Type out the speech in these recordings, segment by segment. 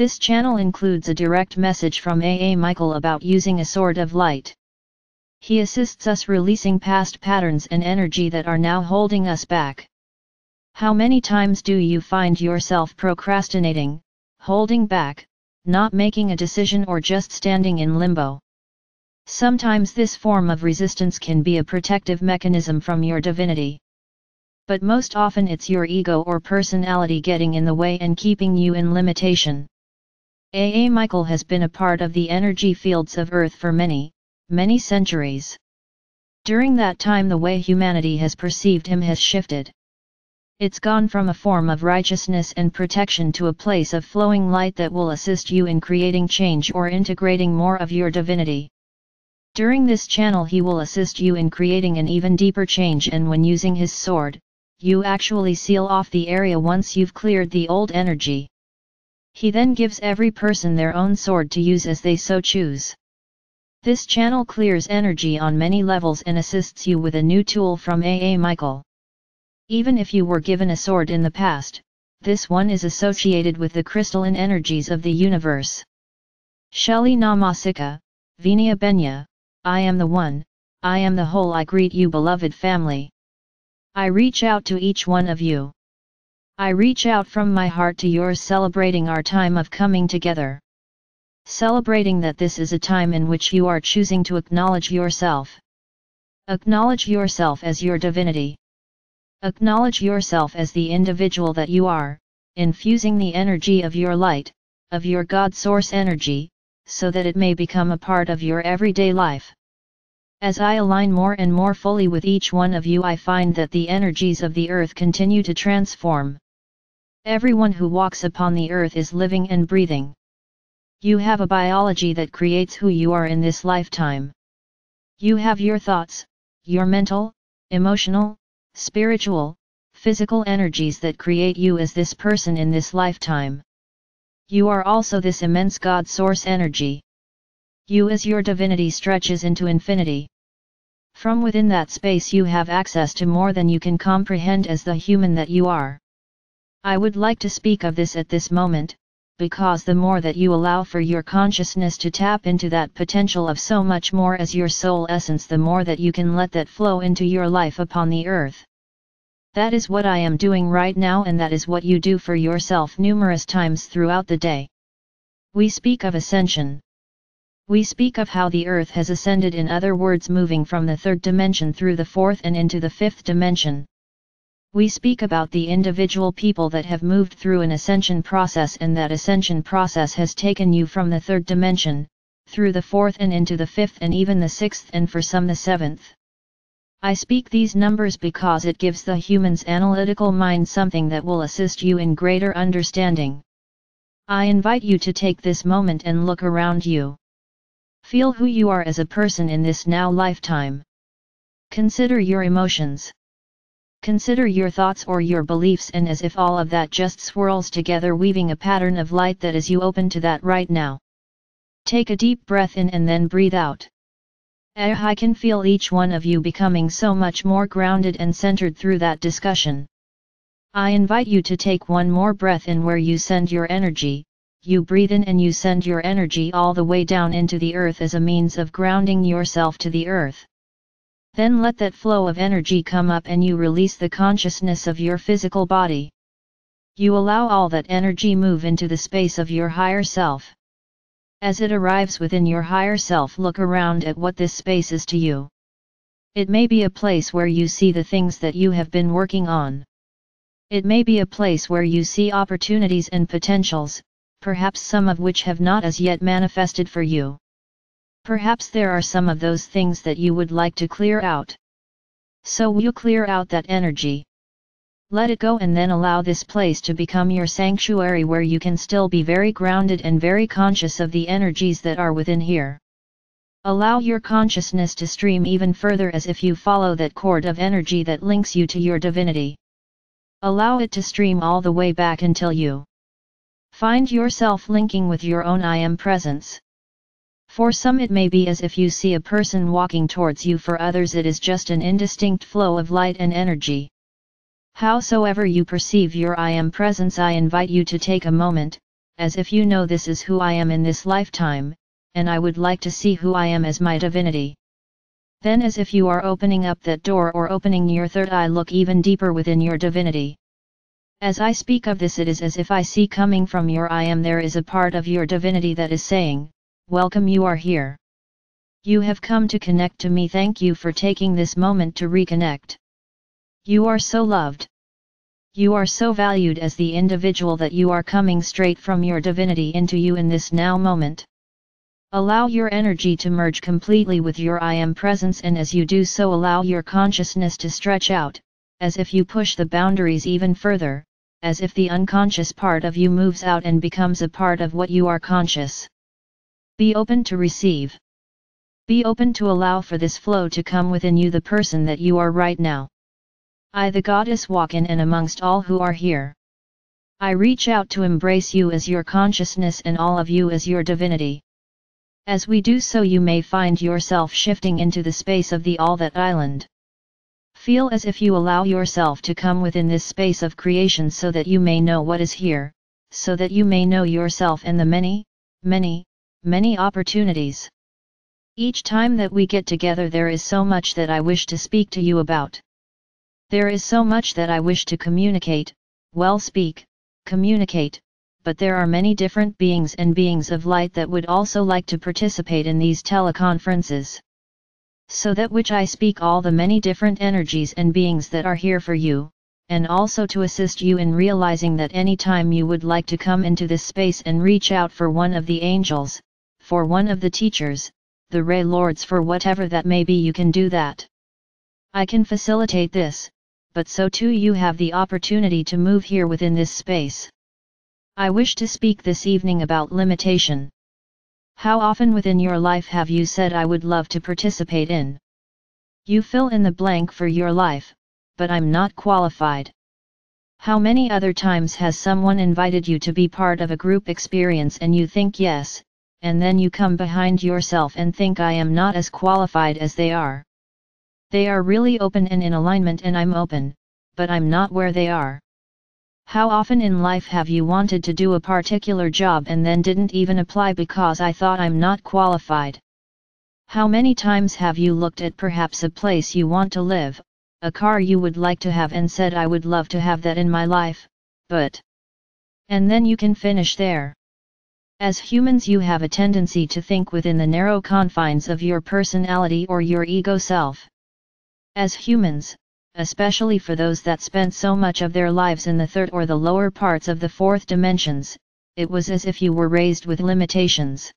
This channel includes a direct message from AA Michael about using a sword of light. He assists us releasing past patterns and energy that are now holding us back. How many times do you find yourself procrastinating, holding back, not making a decision, or just standing in limbo? Sometimes this form of resistance can be a protective mechanism from your divinity. But most often it's your ego or personality getting in the way and keeping you in limitation. AA Michael has been a part of the energy fields of Earth for many centuries. During that time, the way humanity has perceived him has shifted. It's gone from a form of righteousness and protection to a place of flowing light that will assist you in creating change or integrating more of your divinity. During this channel, he will assist you in creating an even deeper change, and when using his sword, you actually seal off the area once you've cleared the old energy. He then gives every person their own sword to use as they so choose. This channel clears energy on many levels and assists you with a new tool from AA Michael. Even if you were given a sword in the past, this one is associated with the crystalline energies of the universe. Shelley Namasika, Venia Benya, I am the one, I am the whole. I greet you, beloved family. I reach out to each one of you. I reach out from my heart to yours, celebrating our time of coming together. Celebrating that this is a time in which you are choosing to acknowledge yourself. Acknowledge yourself as your divinity. Acknowledge yourself as the individual that you are, infusing the energy of your light, of your God source energy, so that it may become a part of your everyday life. As I align more and more fully with each one of you, I find that the energies of the earth continue to transform. Everyone who walks upon the earth is living and breathing. You have a biology that creates who you are in this lifetime. You have your thoughts, your mental, emotional, spiritual, physical energies that create you as this person in this lifetime. You are also this immense God source energy. You as your divinity stretches into infinity. From within that space you have access to more than you can comprehend as the human that you are. I would like to speak of this at this moment, because the more that you allow for your consciousness to tap into that potential of so much more as your soul essence, the more that you can let that flow into your life upon the earth. That is what I am doing right now, and that is what you do for yourself numerous times throughout the day. We speak of ascension. We speak of how the earth has ascended, in other words, moving from the third dimension through the fourth and into the fifth dimension. We speak about the individual people that have moved through an ascension process, and that ascension process has taken you from the third dimension, through the fourth and into the fifth and even the sixth, and for some the seventh. I speak these numbers because it gives the human's analytical mind something that will assist you in greater understanding. I invite you to take this moment and look around you. Feel who you are as a person in this now lifetime. Consider your emotions. Consider your thoughts or your beliefs, and as if all of that just swirls together, weaving a pattern of light that is you open to that right now. Take a deep breath in and then breathe out. I can feel each one of you becoming so much more grounded and centered through that discussion. I invite you to take one more breath in, where you send your energy. You breathe in and you send your energy all the way down into the earth as a means of grounding yourself to the earth. Then let that flow of energy come up and you release the consciousness of your physical body. You allow all that energy move into the space of your higher self. As it arrives within your higher self, look around at what this space is to you. It may be a place where you see the things that you have been working on. It may be a place where you see opportunities and potentials, perhaps some of which have not as yet manifested for you. Perhaps there are some of those things that you would like to clear out. So you clear out that energy. Let it go, and then allow this place to become your sanctuary, where you can still be very grounded and very conscious of the energies that are within here. Allow your consciousness to stream even further, as if you follow that cord of energy that links you to your divinity. Allow it to stream all the way back until you find yourself linking with your own I am presence. For some it may be as if you see a person walking towards you, for others it is just an indistinct flow of light and energy. Howsoever you perceive your I am presence, I invite you to take a moment, as if you know this is who I am in this lifetime, and I would like to see who I am as my divinity. Then as if you are opening up that door or opening your third eye, look even deeper within your divinity. As I speak of this, it is as if I see coming from your I am, there is a part of your divinity that is saying, welcome, you are here. You have come to connect to me, thank you for taking this moment to reconnect. You are so loved. You are so valued as the individual that you are coming straight from your divinity into you in this now moment. Allow your energy to merge completely with your I am presence, and as you do so, allow your consciousness to stretch out, as if you push the boundaries even further, as if the unconscious part of you moves out and becomes a part of what you are conscious. Be open to receive. Be open to allow for this flow to come within you, the person that you are right now. I, the Goddess, walk in and amongst all who are here. I reach out to embrace you as your consciousness and all of you as your divinity. As we do so, you may find yourself shifting into the space of the All That Island. Feel as if you allow yourself to come within this space of creation, so that you may know what is here, so that you may know yourself and the many, many, many opportunities. Each time that we get together, there is so much that I wish to speak to you about. There is so much that I wish to communicate, well, speak, communicate, but there are many different beings and beings of light that would also like to participate in these teleconferences. So that which I speak, all the many different energies and beings that are here for you, and also to assist you in realizing that any time you would like to come into this space and reach out for one of the angels, for one of the teachers, the Ray Lords, for whatever that may be, you can do that. I can facilitate this, but so too you have the opportunity to move here within this space. I wish to speak this evening about limitation. How often within your life have you said, I would love to participate in? You fill in the blank for your life, but I'm not qualified. How many other times has someone invited you to be part of a group experience and you think yes, and then you come behind yourself and think, I am not as qualified as they are. They are really open and in alignment, and I'm open, but I'm not where they are. How often in life have you wanted to do a particular job and then didn't even apply because I thought, I'm not qualified? How many times have you looked at perhaps a place you want to live, a car you would like to have, and said, I would love to have that in my life, but... And then you can finish there. As humans, you have a tendency to think within the narrow confines of your personality or your ego self. As humans, especially for those that spent so much of their lives in the third or the lower parts of the fourth dimensions, it was as if you were raised with limitations.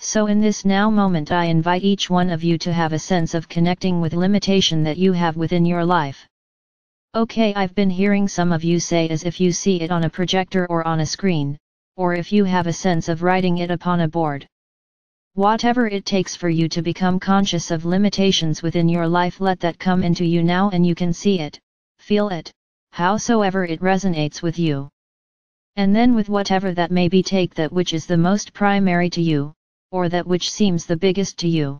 So in this now moment, I invite each one of you to have a sense of connecting with limitation that you have within your life. Okay, I've been hearing some of you say, as if you see it on a projector or on a screen, or if you have a sense of writing it upon a board. Whatever it takes for you to become conscious of limitations within your life, let that come into you now, and you can see it, feel it, howsoever it resonates with you. And then with whatever that may be, take that which is the most primary to you, or that which seems the biggest to you.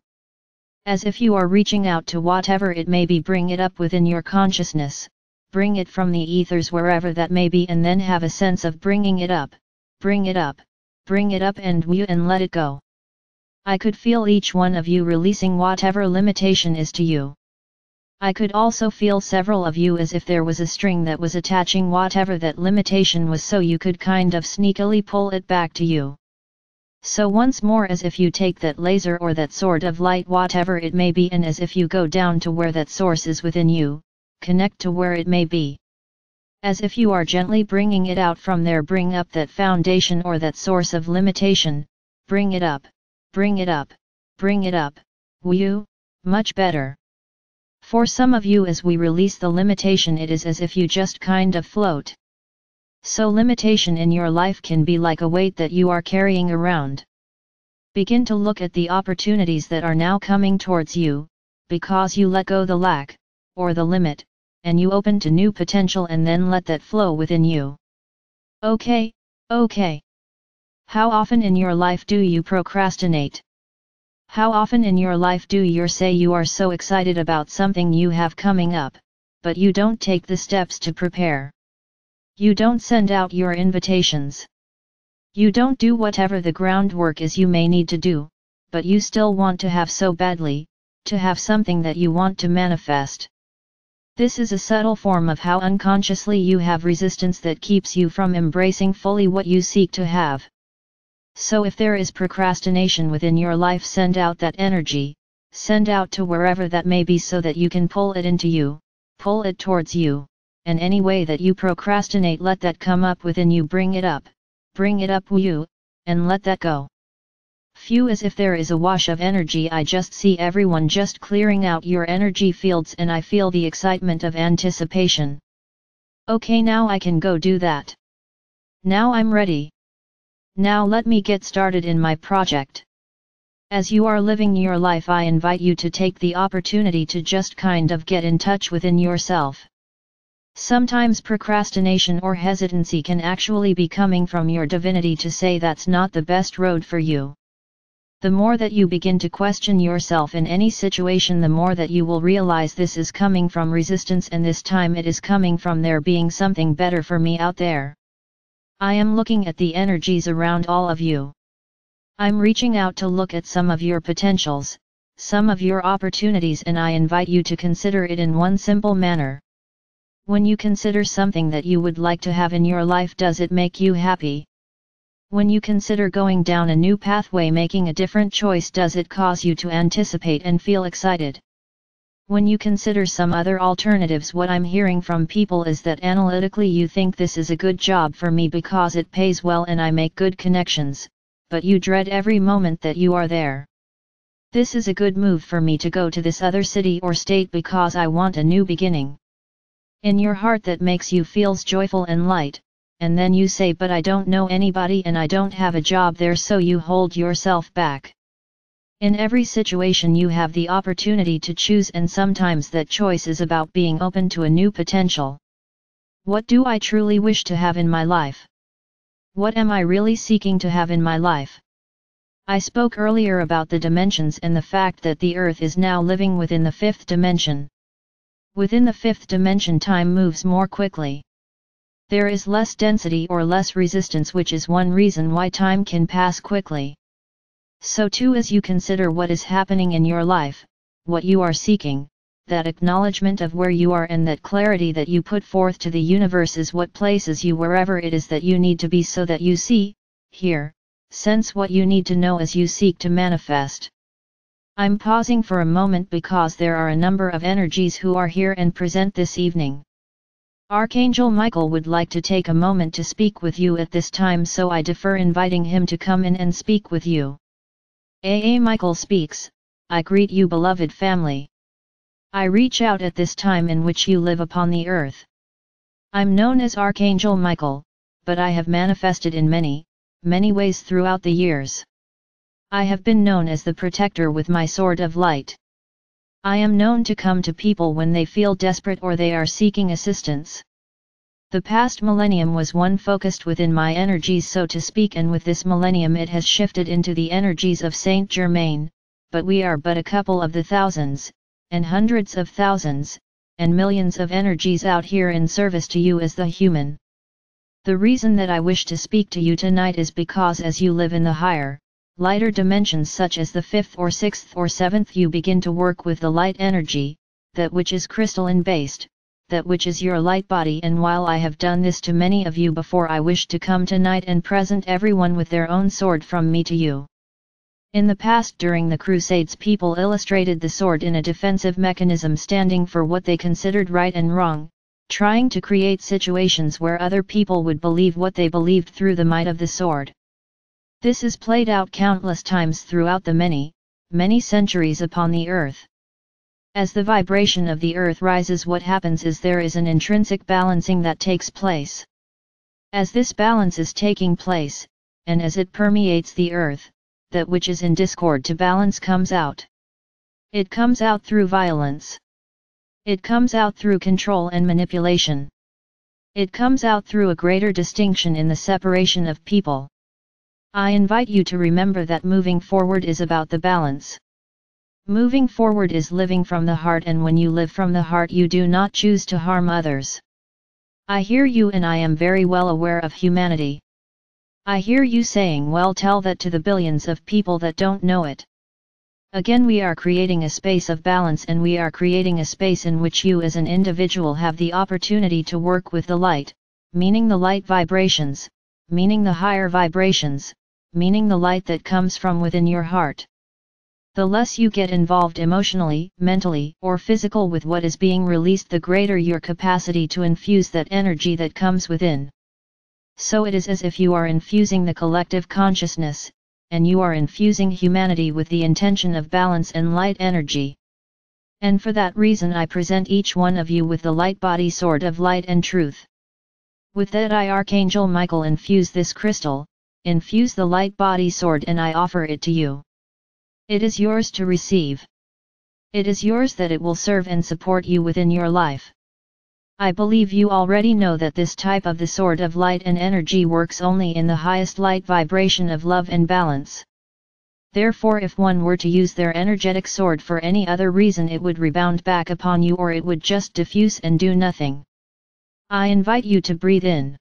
As if you are reaching out to whatever it may be, bring it up within your consciousness, bring it from the ethers wherever that may be, and then have a sense of bringing it up, bring it up, bring it up, and let it go. I could feel each one of you releasing whatever limitation is to you. I could also feel several of you as if there was a string that was attaching whatever that limitation was, so you could kind of sneakily pull it back to you. So once more, as if you take that laser or that sword of light, whatever it may be, and as if you go down to where that source is within you, connect to where it may be. As if you are gently bringing it out from there, bring up that foundation or that source of limitation, bring it up. Bring it up, bring it up, you, much better. For some of you, as we release the limitation, it is as if you just kind of float. So limitation in your life can be like a weight that you are carrying around. Begin to look at the opportunities that are now coming towards you, because you let go the lack, or the limit, and you open to new potential, and then let that flow within you. Okay, okay. How often in your life do you procrastinate? How often in your life do you say you are so excited about something you have coming up, but you don't take the steps to prepare? You don't send out your invitations. You don't do whatever the groundwork is you may need to do, but you still want to have so badly, to have something that you want to manifest. This is a subtle form of how unconsciously you have resistance that keeps you from embracing fully what you seek to have. So if there is procrastination within your life, send out that energy, send out to wherever that may be so that you can pull it into you, pull it towards you, and any way that you procrastinate, let that come up within you, bring it up you, and let that go. Phew, as if there is a wash of energy, I just see everyone just clearing out your energy fields and I feel the excitement of anticipation. Okay, now I can go do that. Now I'm ready. Now let me get started in my project. As you are living your life, I invite you to take the opportunity to just kind of get in touch within yourself. Sometimes procrastination or hesitancy can actually be coming from your divinity to say that's not the best road for you. The more that you begin to question yourself in any situation, the more that you will realize this is coming from resistance, and this time it is coming from there being something better for me out there. I am looking at the energies around all of you. I'm reaching out to look at some of your potentials, some of your opportunities, and I invite you to consider it in one simple manner. When you consider something that you would like to have in your life, does it make you happy? When you consider going down a new pathway, making a different choice, does it cause you to anticipate and feel excited? When you consider some other alternatives, what I'm hearing from people is that analytically you think this is a good job for me because it pays well and I make good connections, but you dread every moment that you are there. This is a good move for me to go to this other city or state because I want a new beginning. In your heart that makes you feel joyful and light. And then you say, but I don't know anybody and I don't have a job there, so you hold yourself back. In every situation you have the opportunity to choose, and sometimes that choice is about being open to a new potential. What do I truly wish to have in my life? What am I really seeking to have in my life? I spoke earlier about the dimensions and the fact that the earth is now living within the fifth dimension. Within the fifth dimension, time moves more quickly. There is less density or less resistance, which is one reason why time can pass quickly. So too, as you consider what is happening in your life, what you are seeking, that acknowledgement of where you are and that clarity that you put forth to the universe is what places you wherever it is that you need to be, so that you see, hear, sense what you need to know as you seek to manifest. I'm pausing for a moment because there are a number of energies who are here and present this evening. Archangel Michael would like to take a moment to speak with you at this time, so I defer inviting him to come in and speak with you. AA Michael speaks, I greet you, beloved family. I reach out at this time in which you live upon the earth. I'm known as Archangel Michael, but I have manifested in many, many ways throughout the years. I have been known as the protector with my sword of light. I am known to come to people when they feel desperate or they are seeking assistance. The past millennium was one focused within my energies, so to speak, and with this millennium it has shifted into the energies of Saint Germain, but we are but a couple of the thousands, and hundreds of thousands, and millions of energies out here in service to you as the human. The reason that I wish to speak to you tonight is because as you live in the higher, lighter dimensions such as the fifth or sixth or seventh, you begin to work with the light energy, that which is crystalline based, that which is your light body, and while I have done this to many of you before, I wish to come tonight and present everyone with their own sword from me to you. In the past, during the Crusades, people illustrated the sword in a defensive mechanism, standing for what they considered right and wrong, trying to create situations where other people would believe what they believed through the might of the sword. This is played out countless times throughout the many, many centuries upon the earth. As the vibration of the earth rises, what happens is there is an intrinsic balancing that takes place. As this balance is taking place, and as it permeates the earth, that which is in discord to balance comes out. It comes out through violence. It comes out through control and manipulation. It comes out through a greater distinction in the separation of people. I invite you to remember that moving forward is about the balance. Moving forward is living from the heart, and when you live from the heart you do not choose to harm others. I hear you, and I am very well aware of humanity. I hear you saying, well, tell that to the billions of people that don't know it. Again, we are creating a space of balance, and we are creating a space in which you as an individual have the opportunity to work with the light, meaning the light vibrations, meaning the higher vibrations, meaning the light that comes from within your heart. The less you get involved emotionally, mentally, or physically with what is being released, the greater your capacity to infuse that energy that comes within. So it is as if you are infusing the collective consciousness, and you are infusing humanity with the intention of balance and light energy. And for that reason I present each one of you with the light body sword of light and truth. With that I, Archangel Michael, infuse this crystal, infuse the light body sword, and I offer it to you. It is yours to receive. It is yours that it will serve and support you within your life. I believe you already know that this type of the sword of light and energy works only in the highest light vibration of love and balance. Therefore, if one were to use their energetic sword for any other reason, it would rebound back upon you, or it would just diffuse and do nothing. I invite you to breathe in.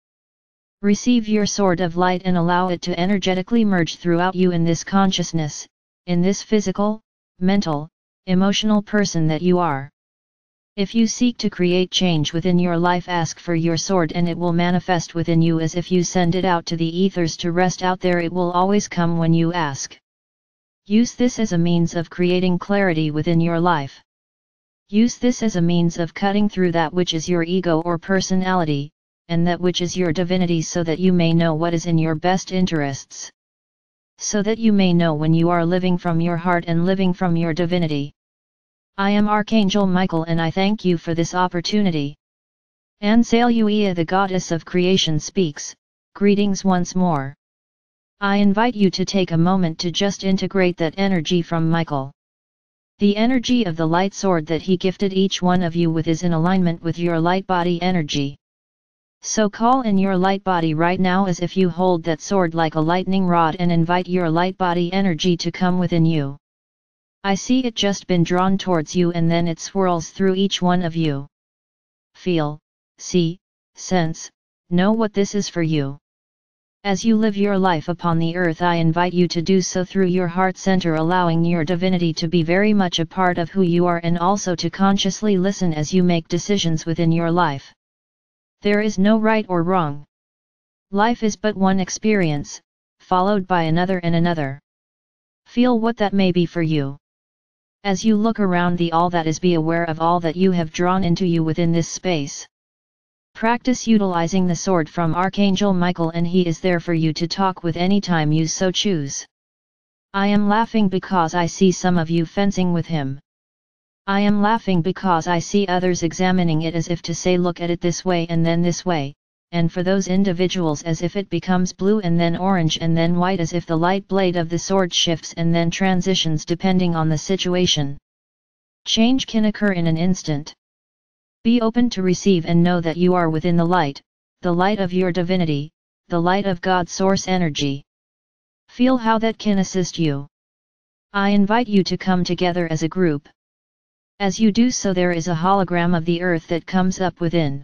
Receive your sword of light and allow it to energetically merge throughout you in this consciousness, in this physical, mental, emotional person that you are. If you seek to create change within your life, ask for your sword and it will manifest within you. As if you send it out to the ethers to rest out there, it will always come when you ask. Use this as a means of creating clarity within your life. Use this as a means of cutting through that which is your ego or personality, and that which is your divinity, so that you may know what is in your best interests. So that you may know when you are living from your heart and living from your divinity. I am Archangel Michael, and I thank you for this opportunity. Anseluia, the goddess of creation, speaks. Greetings once more. I invite you to take a moment to just integrate that energy from Michael. The energy of the light sword that he gifted each one of you with is in alignment with your light body energy. So call in your light body right now as if you hold that sword like a lightning rod, and invite your light body energy to come within you. I see it just been drawn towards you, and then it swirls through each one of you. Feel, see, sense, know what this is for you. As you live your life upon the earth, I invite you to do so through your heart center, allowing your divinity to be very much a part of who you are, and also to consciously listen as you make decisions within your life. There is no right or wrong. Life is but one experience, followed by another and another. Feel what that may be for you. As you look around the all that is, be aware of all that you have drawn into you within this space. Practice utilizing the sword from Archangel Michael, and he is there for you to talk with anytime you so choose. I am laughing because I see some of you fencing with him. I am laughing because I see others examining it as if to say, look at it this way and then this way, and for those individuals as if it becomes blue and then orange and then white, as if the light blade of the sword shifts and then transitions depending on the situation. Change can occur in an instant. Be open to receive and know that you are within the light of your divinity, the light of God's source energy. Feel how that can assist you. I invite you to come together as a group. As you do so, there is a hologram of the earth that comes up within.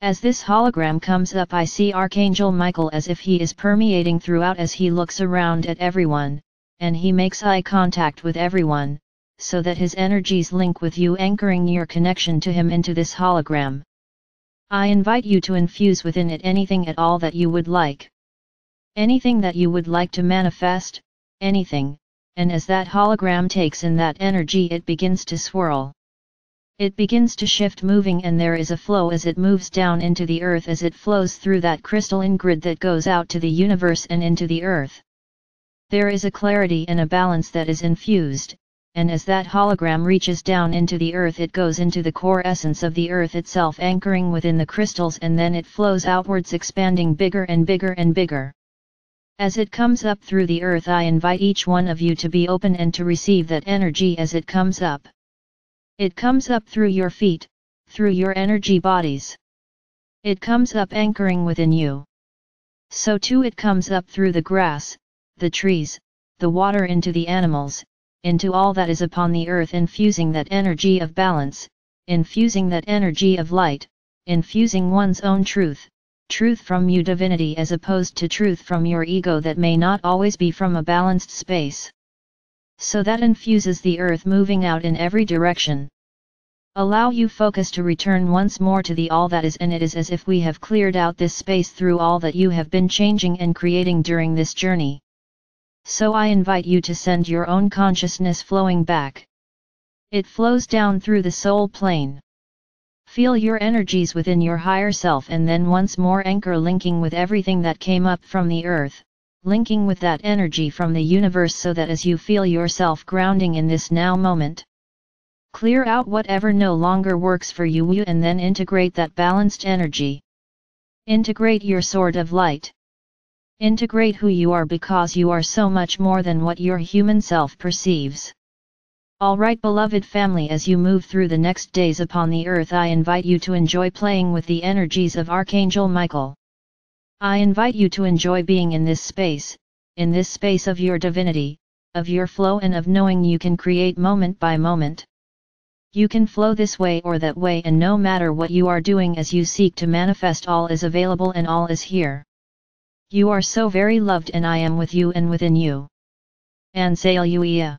As this hologram comes up, I see Archangel Michael as if he is permeating throughout as he looks around at everyone, and he makes eye contact with everyone, so that his energies link with you, anchoring your connection to him into this hologram. I invite you to infuse within it anything at all that you would like. Anything that you would like to manifest, anything, and as that hologram takes in that energy, it begins to swirl. It begins to shift, moving, and there is a flow as it moves down into the earth, as it flows through that crystalline grid that goes out to the universe and into the earth. There is a clarity and a balance that is infused, and as that hologram reaches down into the earth, it goes into the core essence of the earth itself, anchoring within the crystals, and then it flows outwards, expanding bigger and bigger and bigger. As it comes up through the earth, I invite each one of you to be open and to receive that energy as it comes up. It comes up through your feet, through your energy bodies. It comes up anchoring within you. So too it comes up through the grass, the trees, the water, into the animals, into all that is upon the earth, infusing that energy of balance, infusing that energy of light, infusing one's own truth, truth from you divinity as opposed to truth from your ego that may not always be from a balanced space. So that infuses the earth moving out in every direction. Allow you focus to return once more to the all that is, and it is as if we have cleared out this space through all that you have been changing and creating during this journey. So I invite you to send your own consciousness flowing back. It flows down through the soul plane. Feel your energies within your higher self, and then once more anchor, linking with everything that came up from the earth, linking with that energy from the universe, so that as you feel yourself grounding in this now moment, clear out whatever no longer works for you, and then integrate that balanced energy. Integrate your sword of light. Integrate who you are, because you are so much more than what your human self perceives. All right, beloved family, as you move through the next days upon the earth, I invite you to enjoy playing with the energies of Archangel Michael. I invite you to enjoy being in this space of your divinity, of your flow, and of knowing you can create moment by moment. You can flow this way or that way, and no matter what you are doing as you seek to manifest, all is available and all is here. You are so very loved, and I am with you and within you. Anseluia.